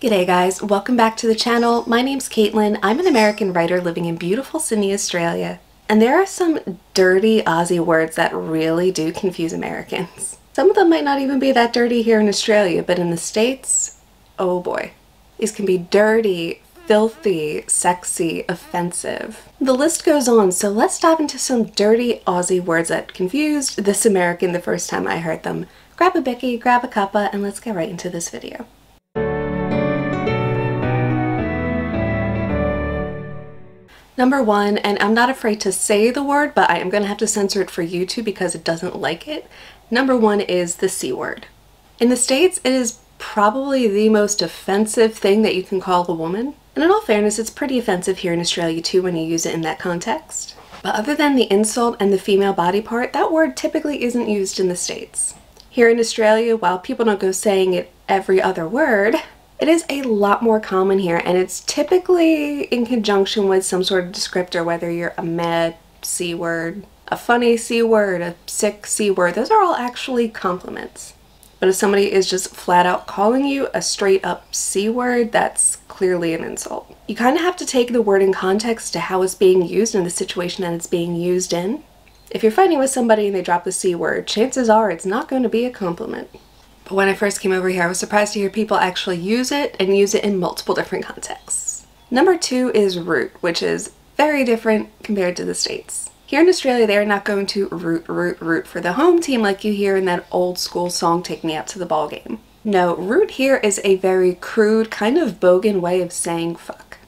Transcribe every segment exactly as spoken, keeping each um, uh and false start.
G'day guys, welcome back to the channel. My name's Caitlin. I'm an American writer living in beautiful Sydney, Australia. And there are some dirty Aussie words that really do confuse Americans. Some of them might not even be that dirty here in Australia, but in the States, oh boy. These can be dirty, filthy, sexy, offensive. The list goes on, so let's dive into some dirty Aussie words that confused this American the first time I heard them. Grab a bicky, grab a cuppa, and let's get right into this video. Number one, and I'm not afraid to say the word, but I am going to have to censor it for YouTube because it doesn't like it. Number one is the C word. In the States, it is probably the most offensive thing that you can call a woman. And in all fairness, it's pretty offensive here in Australia too when you use it in that context. But other than the insult and the female body part, that word typically isn't used in the States. Here in Australia, while people don't go saying it every other word, it is a lot more common here, and it's typically in conjunction with some sort of descriptor, whether you're a mad C word, a funny C word, a sick C word. Those are all actually compliments. But if somebody is just flat out calling you a straight up C word, that's clearly an insult. You kind of have to take the word in context to how it's being used and the situation that it's being used in. If you're fighting with somebody and they drop the C word, chances are it's not going to be a compliment. When I first came over here, I was surprised to hear people actually use it and use it in multiple different contexts. Number two is root, which is very different compared to the States. Here in Australia, they are not going to root, root, root for the home team like you hear in that old school song, Take Me Out to the Ball Game. No, root here is a very crude, kind of bogan way of saying fuck.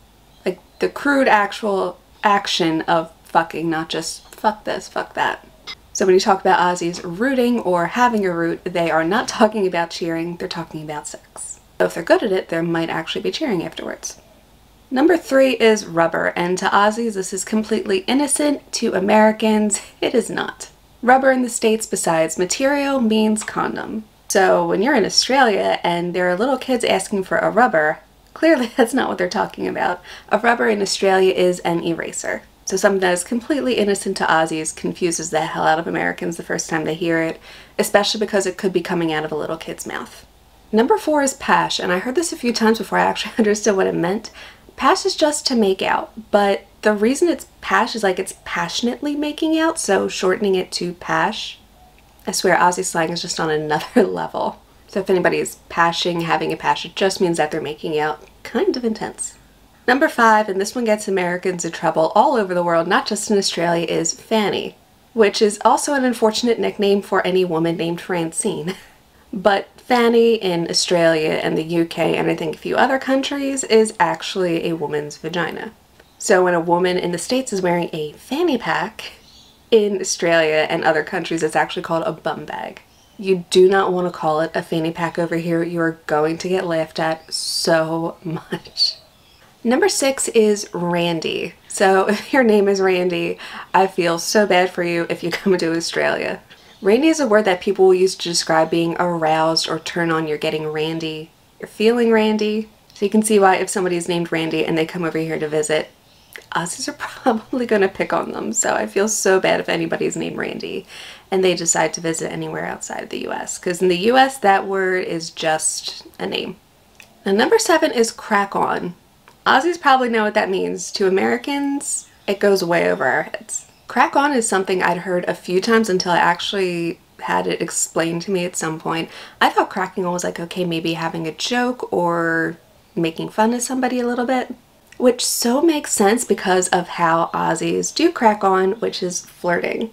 Like the crude actual action of fucking, not just fuck this, fuck that. So when you talk about Aussies rooting or having a root, they are not talking about cheering, they're talking about sex. So if they're good at it, they might actually be cheering afterwards. Number three is rubber, and to Aussies this is completely innocent, to Americans it is not. Rubber in the States, besides material, means condom. So when you're in Australia and there are little kids asking for a rubber, clearly that's not what they're talking about. A rubber in Australia is an eraser. So something that is completely innocent to Aussies confuses the hell out of Americans the first time they hear it, especially because it could be coming out of a little kid's mouth. Number four is pash, and I heard this a few times before I actually understood what it meant. Pash is just to make out, but the reason it's pash is like it's passionately making out, so shortening it to pash. I swear Aussie slang is just on another level. So if anybody is pashing, having a pash, it just means that they're making out kind of intense. Number five, and this one gets Americans in trouble all over the world, not just in Australia, is Fanny, which is also an unfortunate nickname for any woman named Francine. But Fanny in Australia and the U K and I think a few other countries is actually a woman's vagina. So when a woman in the States is wearing a fanny pack, in Australia and other countries it's actually called a bum bag. You do not want to call it a fanny pack over here. You are going to get laughed at so much. Number six is Randy. So if your name is Randy, I feel so bad for you if you come to Australia. Randy is a word that people will use to describe being aroused or turn on. You're getting randy, you're feeling randy. So you can see why if somebody is named Randy and they come over here to visit, Aussies are probably going to pick on them. So I feel so bad if anybody's named Randy and they decide to visit anywhere outside of the U S, because in the U S that word is just a name. Now number seven is crack on. Aussies probably know what that means. To Americans, it goes way over our heads. Crack on is something I'd heard a few times until I actually had it explained to me at some point. I thought cracking on was like, okay, maybe having a joke or making fun of somebody a little bit, which so makes sense because of how Aussies do crack on, which is flirting.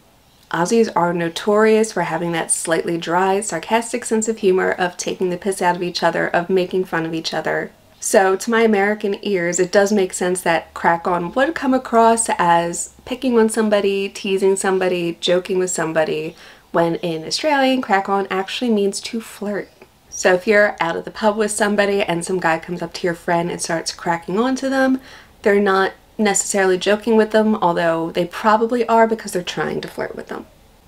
Aussies are notorious for having that slightly dry, sarcastic sense of humor, of taking the piss out of each other, of making fun of each other. So to my American ears, it does make sense that crack on would come across as picking on somebody, teasing somebody, joking with somebody, when in Australian, crack on actually means to flirt. So if you're out at the pub with somebody and some guy comes up to your friend and starts cracking on to them, they're not necessarily joking with them, although they probably are because they're trying to flirt with them.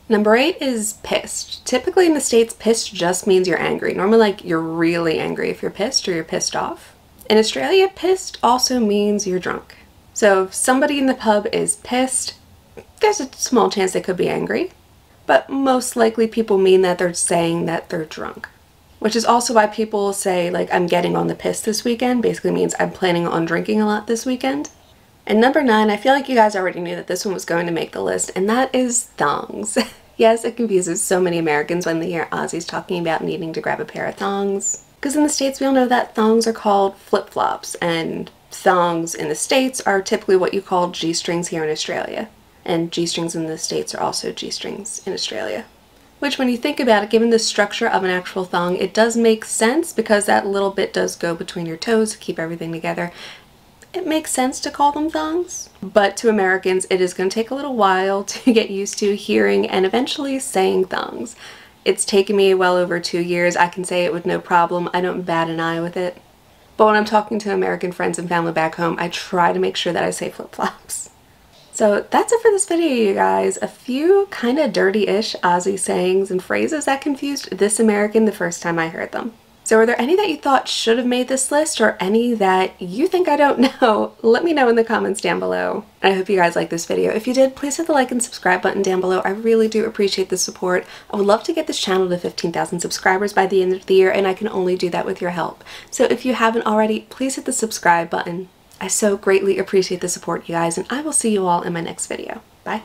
Number eight is pissed. Typically in the States, pissed just means you're angry. Normally like you're really angry if you're pissed or you're pissed off. In Australia, pissed also means you're drunk. So if somebody in the pub is pissed, there's a small chance they could be angry, but most likely people mean that they're saying that they're drunk. which is also why people say, like, I'm getting on the piss this weekend, basically means I'm planning on drinking a lot this weekend. And number nine, I feel like you guys already knew that this one was going to make the list, and that is thongs. Yes, it confuses so many Americans when they hear Aussies talking about needing to grab a pair of thongs. Because in the States, we all know that thongs are called flip-flops, and thongs in the States are typically what you call G-strings here in Australia. And G-strings in the States are also G-strings in Australia. Which, when you think about it, given the structure of an actual thong, it does make sense because that little bit does go between your toes to keep everything together. It makes sense to call them thongs, but to Americans it is going to take a little while to get used to hearing and eventually saying thongs. It's taken me well over two years. I can say it with no problem. I don't bat an eye with it. But when I'm talking to American friends and family back home, I try to make sure that I say flip-flops. So that's it for this video, you guys. A few kind of dirty-ish Aussie sayings and phrases that confused this American the first time I heard them. So are there any that you thought should have made this list, or any that you think I don't know? Let me know in the comments down below. And I hope you guys liked this video. If you did, please hit the like and subscribe button down below. I really do appreciate the support. I would love to get this channel to fifteen thousand subscribers by the end of the year, and I can only do that with your help. So if you haven't already, please hit the subscribe button. I so greatly appreciate the support, you guys, and I will see you all in my next video. Bye.